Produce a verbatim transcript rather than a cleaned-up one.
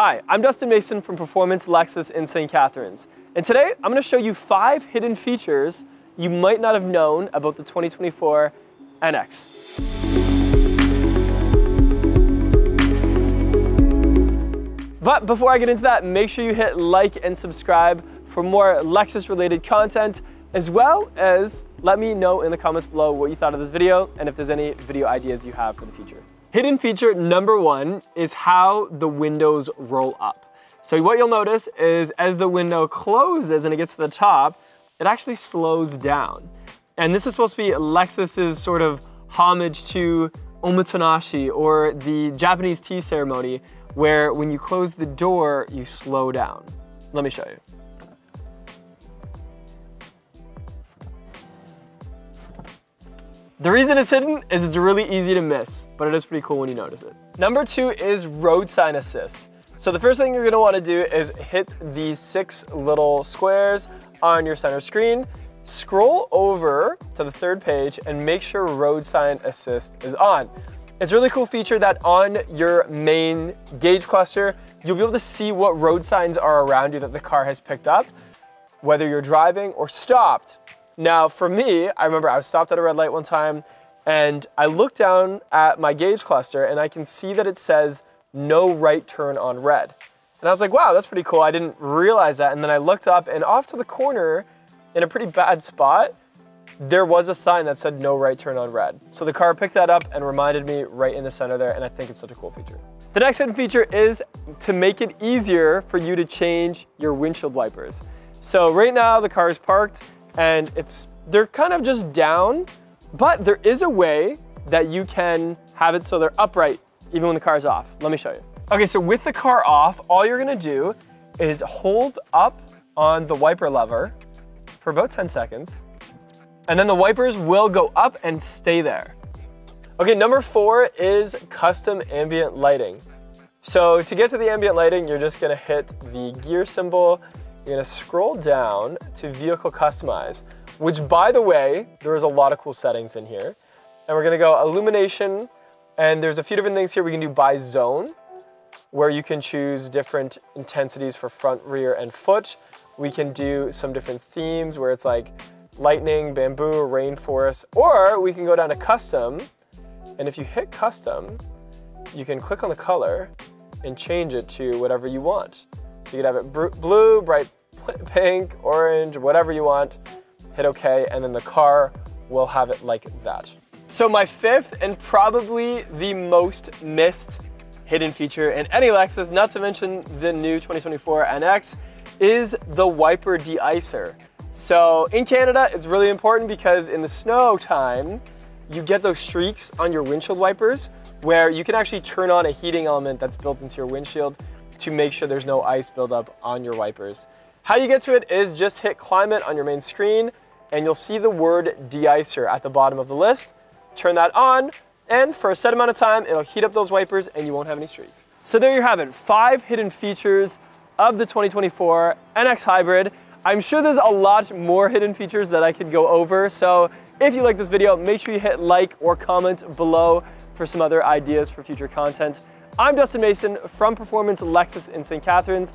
Hi, I'm Dustin Mason from Performance Lexus in Saint Catharines, and today I'm going to show you five hidden features you might not have known about the twenty twenty-four N X. But before I get into that, make sure you hit like and subscribe for more Lexus-related content, as well as let me know in the comments below what you thought of this video and if there's any video ideas you have for the future. Hidden feature number one is how the windows roll up. So what you'll notice is as the window closes and it gets to the top, it actually slows down. And this is supposed to be Lexus's sort of homage to Omotenashi, or the Japanese tea ceremony, where when you close the door, you slow down. Let me show you. The reason it's hidden is it's really easy to miss, but it is pretty cool when you notice it. Number two is road sign assist. So the first thing you're gonna wanna do is hit these six little squares on your center screen, scroll over to the third page, and make sure road sign assist is on. It's a really cool feature that on your main gauge cluster, you'll be able to see what road signs are around you that the car has picked up, whether you're driving or stopped. Now for me, I remember I was stopped at a red light one time and I looked down at my gauge cluster and I can see that it says no right turn on red. And I was like, wow, that's pretty cool. I didn't realize that. And then I looked up, and off to the corner in a pretty bad spot, there was a sign that said no right turn on red. So the car picked that up and reminded me right in the center there, and I think it's such a cool feature. The next hidden feature is to make it easier for you to change your windshield wipers. So right now the car is parked, and it's, they're kind of just down, but there is a way that you can have it so they're upright even when the car's off. Let me show you. Okay, so with the car off, all you're gonna do is hold up on the wiper lever for about ten seconds, and then the wipers will go up and stay there. Okay, number four is custom ambient lighting. So to get to the ambient lighting, you're just gonna hit the gear symbol. You're gonna scroll down to vehicle customize, which, by the way, there is a lot of cool settings in here. And we're gonna go illumination, and there's a few different things here we can do by zone, where you can choose different intensities for front, rear, and foot. We can do some different themes where it's like lightning, bamboo, rainforest, or we can go down to custom. And if you hit custom, you can click on the color and change it to whatever you want. So you could have it blue, bright pink, orange, whatever you want. Hit okay, and then the car will have it like that. So my fifth and probably the most missed hidden feature in any Lexus, not to mention the new twenty twenty-four N X, is the wiper de-icer. So in Canada, it's really important because in the snow time, you get those streaks on your windshield wipers where you can actually turn on a heating element that's built into your windshield to make sure there's no ice buildup on your wipers. How you get to it is just hit climate on your main screen, and you'll see the word de-icer at the bottom of the list. Turn that on, and for a set amount of time, it'll heat up those wipers and you won't have any streaks. So there you have it, five hidden features of the twenty twenty-four N X Hybrid. I'm sure there's a lot more hidden features that I could go over, so if you like this video, make sure you hit like or comment below for some other ideas for future content. I'm Dustin Mason from Performance Lexus in Saint Catharines.